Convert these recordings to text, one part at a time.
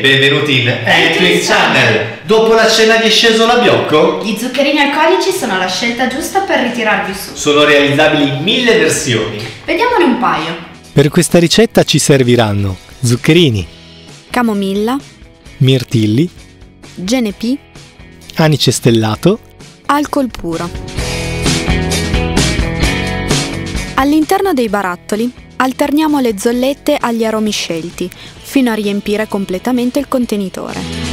benvenuti in NTwins Channel. Dopo la cena di Scesola Biocco, gli zuccherini alcolici sono la scelta giusta per ritirarvi su. Sono realizzabili in 1000 versioni. Vediamone un paio. Per questa ricetta ci serviranno zuccherini, camomilla, mirtilli, GNP, anice stellato, alcol puro. All'interno dei barattoli alterniamo le zollette agli aromi scelti, fino a riempire completamente il contenitore.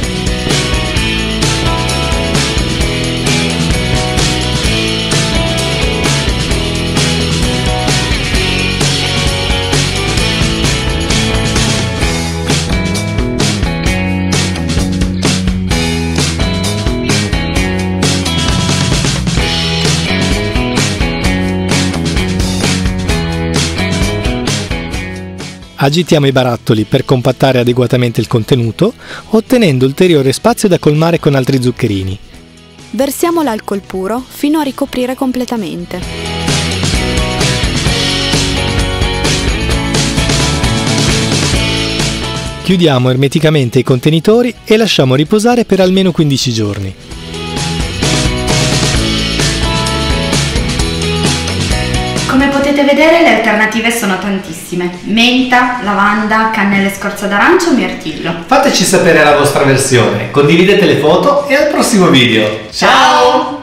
Agitiamo i barattoli per compattare adeguatamente il contenuto, ottenendo ulteriore spazio da colmare con altri zuccherini. Versiamo l'alcol puro fino a ricoprire completamente. Chiudiamo ermeticamente i contenitori e lasciamo riposare per almeno 15 giorni. Come potete vedere, le alternative sono tantissime: menta, lavanda, cannella e scorza d'arancia o mirtillo. Fateci sapere la vostra versione, condividete le foto e al prossimo video. Ciao!